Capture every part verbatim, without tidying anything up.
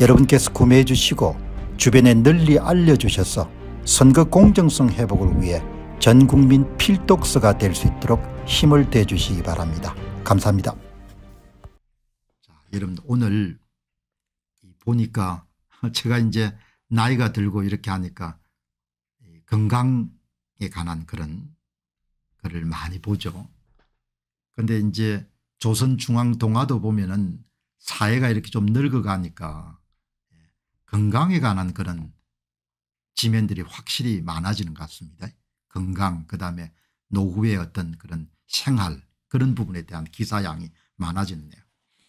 여러분께서 구매해 주시고 주변에 널리 알려주셔서 선거 공정성 회복을 위해 전국민 필독서가 될 수 있도록 힘을 대 주시기 바랍니다. 감사합니다. 자, 여러분 오늘 보니까 제가 이제 나이가 들고 이렇게 하니까 건강에 관한 그런 글을 많이 보죠. 그런데 이제 조선중앙동화도 보면은 사회가 이렇게 좀 늙어가니까 건강에 관한 그런 지면들이 확실히 많아지는 것 같습니다. 건강, 그다음에 노후의 어떤 그런 생활, 그런 부분에 대한 기사양이 많아졌네요.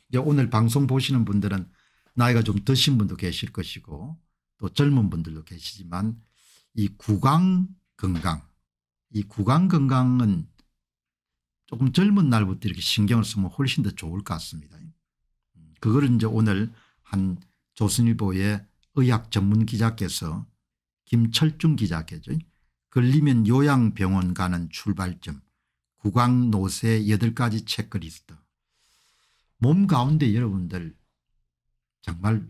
이제 오늘 방송 보시는 분들은 나이가 좀 드신 분도 계실 것이고 또 젊은 분들도 계시지만 이 구강 건강, 이 구강 건강은 조금 젊은 날부터 이렇게 신경을 쓰면 훨씬 더 좋을 것 같습니다. 그걸 이제 오늘 한 조선일보의 의학 전문 기자께서 김철중 기자께죠. 걸리면 요양병원 가는 출발점, 구강 노쇠 여덟 가지 체크리스트. 몸 가운데 여러분들 정말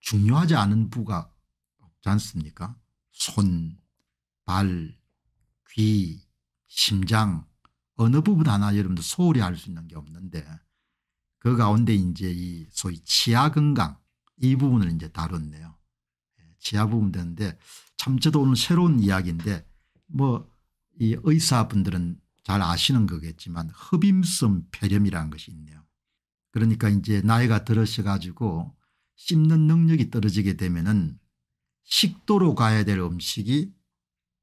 중요하지 않은 부가 없지 않습니까? 손, 발, 귀, 심장, 어느 부분 하나 여러분들 소홀히 할 수 있는 게 없는데 그 가운데 이제 이 소위 치아 건강, 이 부분을 이제 다뤘네요. 치아 부분 되는데 참 저도 오늘 새로운 이야기인데 뭐 이 의사분들은 잘 아시는 거겠지만 흡인성 폐렴이라는 것이 있네요. 그러니까 이제 나이가 들으셔 가지고 씹는 능력이 떨어지게 되면은 식도로 가야 될 음식이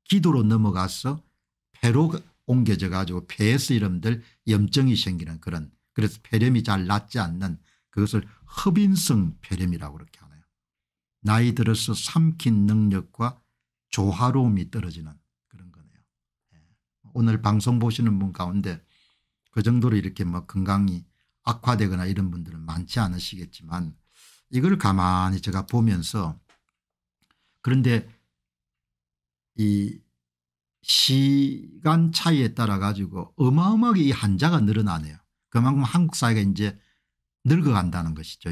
기도로 넘어가서 폐로 옮겨져 가지고 폐에서 이름들 염증이 생기는 그런, 그래서 폐렴이 잘 낫지 않는 그것을 흡인성 폐렴이라고 그렇게 하네요. 나이 들어서 삼킨 능력과 조화로움이 떨어지는 그런 거네요. 오늘 방송 보시는 분 가운데 그 정도로 이렇게 뭐 건강이 악화되거나 이런 분들은 많지 않으시겠지만 이걸 가만히 제가 보면서, 그런데 이 시간 차이에 따라 가지고 어마어마하게 이 환자가 늘어나네요. 그만큼 한국 사회가 이제 늙어간다는 것이죠.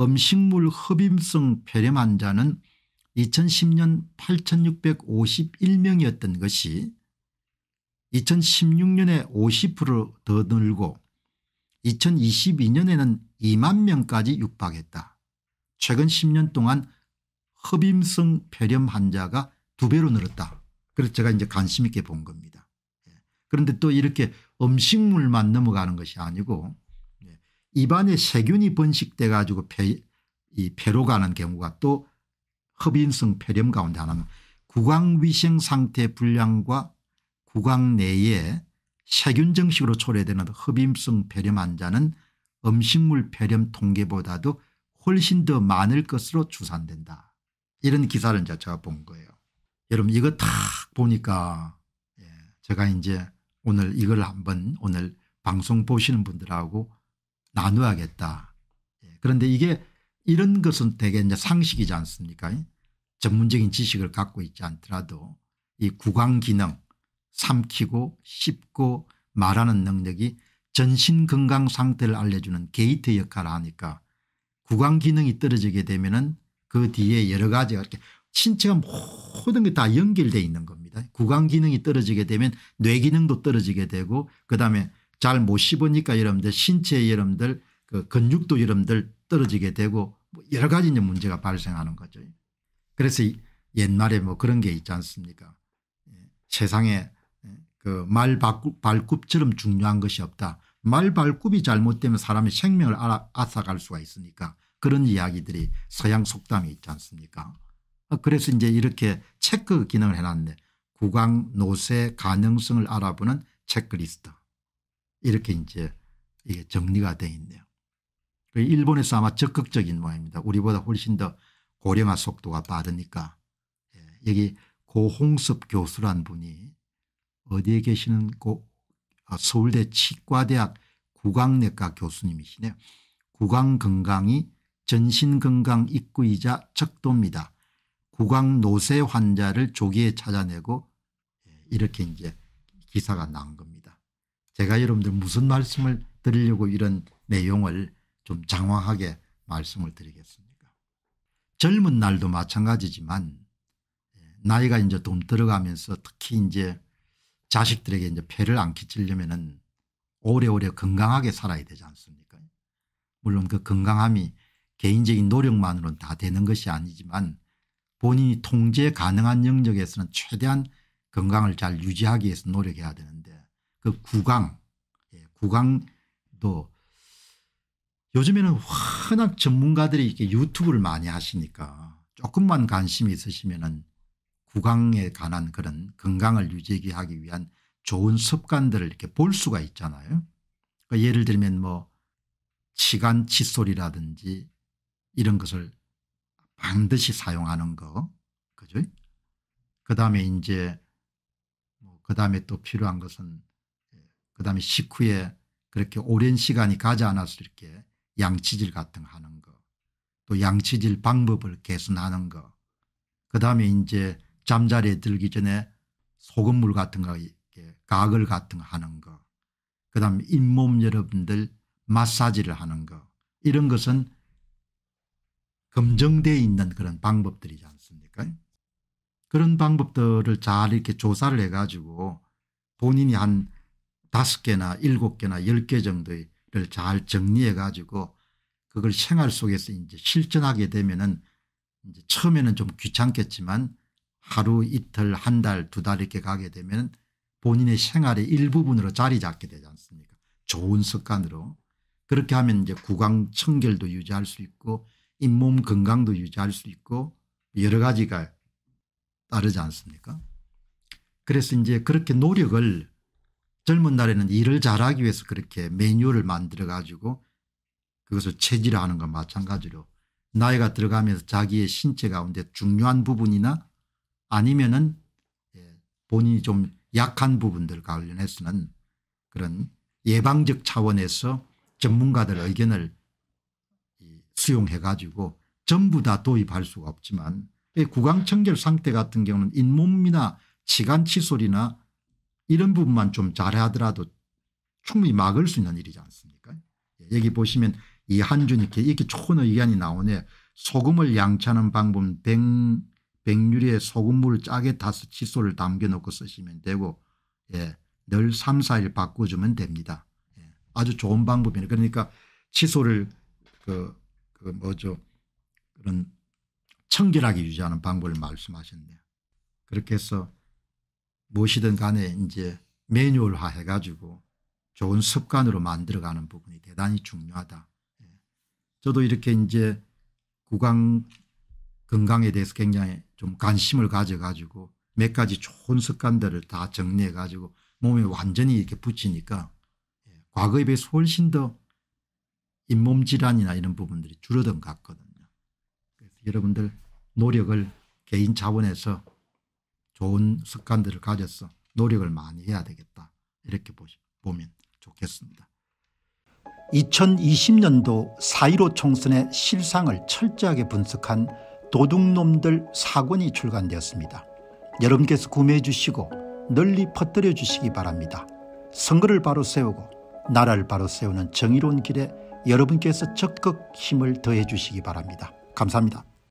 음식물 흡입성 폐렴 환자는 이천십 년 팔천육백오십일 명이었던 것이 이천십육 년에 오십 퍼센트 더 늘고 이천이십이 년에는 이만 명까지 육박했다. 최근 십 년 동안 흡입성 폐렴 환자가 두 배로 늘었다. 그래서 제가 이제 관심 있게 본 겁니다. 그런데 또 이렇게 음식물만 넘어가는 것이 아니고 입안에 세균이 번식돼 가지고 폐, 이 폐로 가는 경우가 또 흡인성 폐렴 가운데 하나입니다. 구강위생 상태 불량과 구강 내에 세균 증식으로 초래되는 흡인성 폐렴 환자는 음식물 폐렴 통계보다도 훨씬 더 많을 것으로 추산된다. 이런 기사를 이제 제가 본 거예요. 여러분 이거 딱 보니까 제가 이제 오늘 이걸 한번 오늘 방송 보시는 분들하고 나누어야겠다. 그런데 이게 이런 것은 되게 이제 상식이지 않습니까? 전문적인 지식을 갖고 있지 않더라도 이 구강 기능, 삼키고 씹고 말하는 능력이 전신 건강 상태를 알려주는 게이트 역할을 하니까 구강 기능이 떨어지게 되면은 그 뒤에 여러 가지가 이렇게 신체가 모든 게 다 연결되어 있는 겁니다. 구강 기능이 떨어지게 되면 뇌 기능도 떨어지게 되고 그다음에 잘 못 씹으니까 여러분들 신체의 여러분들 그 근육도 여러분들 떨어지게 되고 여러 가지 이제 문제가 발생하는 거죠. 그래서 옛날에 뭐 그런 게 있지 않습니까? 세상에 그 말 발굽처럼 중요한 것이 없다. 말 발굽이 잘못되면 사람의 생명을 앗아갈 수가 있으니까 그런 이야기들이 서양 속담에 있지 않습니까? 그래서 이제 이렇게 체크 기능을 해놨네. 구강 노쇠 가능성을 알아보는 체크리스트. 이렇게 이제 이게 정리가 돼 있네요. 일본에서 아마 적극적인 모양입니다. 우리보다 훨씬 더 고령화 속도가 빠르니까. 예. 여기 고홍섭 교수란 분이 어디에 계시는 고, 아, 서울대 치과대학 구강내과 교수님이시네요. 구강건강이 전신건강 입구이자 척도입니다. 구강노쇠 환자를 조기에 찾아내고, 이렇게 이제 기사가 나온 겁니다. 제가 여러분들 무슨 말씀을 드리려고 이런 내용을 좀 장황하게 말씀을 드리겠습니까? 젊은 날도 마찬가지지만 나이가 이제 좀 들어가면서 특히 이제 자식들에게 이제 폐를 안 끼치려면은 오래오래 건강하게 살아야 되지 않습니까? 물론 그 건강함이 개인적인 노력만으로는 다 되는 것이 아니지만 본인이 통제 가능한 영역에서는 최대한 건강을 잘 유지하기 위해서 노력해야 되는데, 그 구강, 구강도 요즘에는 워낙 전문가들이 이렇게 유튜브를 많이 하시니까 조금만 관심이 있으시면은 구강에 관한 그런 건강을 유지하기 위한 좋은 습관들을 이렇게 볼 수가 있잖아요. 그러니까 예를 들면 뭐 치간 칫솔이라든지 이런 것을 반드시 사용하는 거, 그죠? 그 다음에 이제 뭐 그 다음에 또 필요한 것은 그 다음에 식후에 그렇게 오랜 시간이 가지 않아서 이렇게 양치질 같은 거 하는 거, 또 양치질 방법을 개선하는 거, 그 다음에 이제 잠자리에 들기 전에 소금물 같은 거, 이렇게 가글 같은 거 하는 거, 그 다음에 잇몸 여러분들 마사지를 하는 거, 이런 것은 검증되어 있는 그런 방법들이지 않습니까? 그런 방법들을 잘 이렇게 조사를 해가지고 본인이 한 다섯 개나 일곱 개나 열 개 정도를 잘 정리해가지고 그걸 생활 속에서 이제 실천하게 되면은 이제 처음에는 좀 귀찮겠지만 하루 이틀 한 달 두 달 이렇게 가게 되면 본인의 생활의 일부분으로 자리 잡게 되지 않습니까? 좋은 습관으로. 그렇게 하면 이제 구강 청결도 유지할 수 있고 잇몸 건강도 유지할 수 있고 여러 가지가 따르지 않습니까? 그래서 이제 그렇게 노력을 젊은 날에는 일을 잘하기 위해서 그렇게 매뉴얼을 만들어 가지고 그것을 체질화하는 건 마찬가지로 나이가 들어가면서 자기의 신체 가운데 중요한 부분이나 아니면은 본인이 좀 약한 부분들 관련해서는 그런 예방적 차원에서 전문가들 의견을 수용해 가지고 전부 다 도입할 수가 없지만 구강청결 상태 같은 경우는 잇몸이나 치간칫솔이나 이런 부분만 좀 잘하더라도 충분히 막을 수 있는 일이지 않습니까? 여기 보시면 이한준 이렇게 이렇게 좋은 의견이 나오네. 소금을 양치하는 방법은 백, 백유리에 소금물을 짜게 타서 칫솔을 담겨놓고 쓰시면 되고, 예, 늘 삼, 사일 바꿔주면 됩니다. 예, 아주 좋은 방법이네요. 그러니까 칫솔을 그, 그 뭐죠, 그런 청결하게 유지하는 방법을 말씀하셨네요. 그렇게 해서 무엇이든 간에 이제 매뉴얼화 해가지고 좋은 습관으로 만들어가는 부분이 대단히 중요하다. 예. 저도 이렇게 이제 구강 건강에 대해서 굉장히 좀 관심을 가져가지고 몇 가지 좋은 습관들을 다 정리해가지고 몸에 완전히 이렇게 붙이니까 예. 과거에 비해서 훨씬 더 잇몸 질환이나 이런 부분들이 줄어든 것 같거든요. 그래서 여러분들 노력을 개인 차원에서 좋은 습관들을 가져서 노력을 많이 해야 되겠다. 이렇게 보면 좋겠습니다. 이천이십 년도 사 일오 총선의 실상을 철저하게 분석한 도둑놈들 사 권이 출간되었습니다. 여러분께서 구매해 주시고 널리 퍼뜨려 주시기 바랍니다. 선거를 바로 세우고 나라를 바로 세우는 정의로운 길에 여러분께서 적극 힘을 더해 주시기 바랍니다. 감사합니다.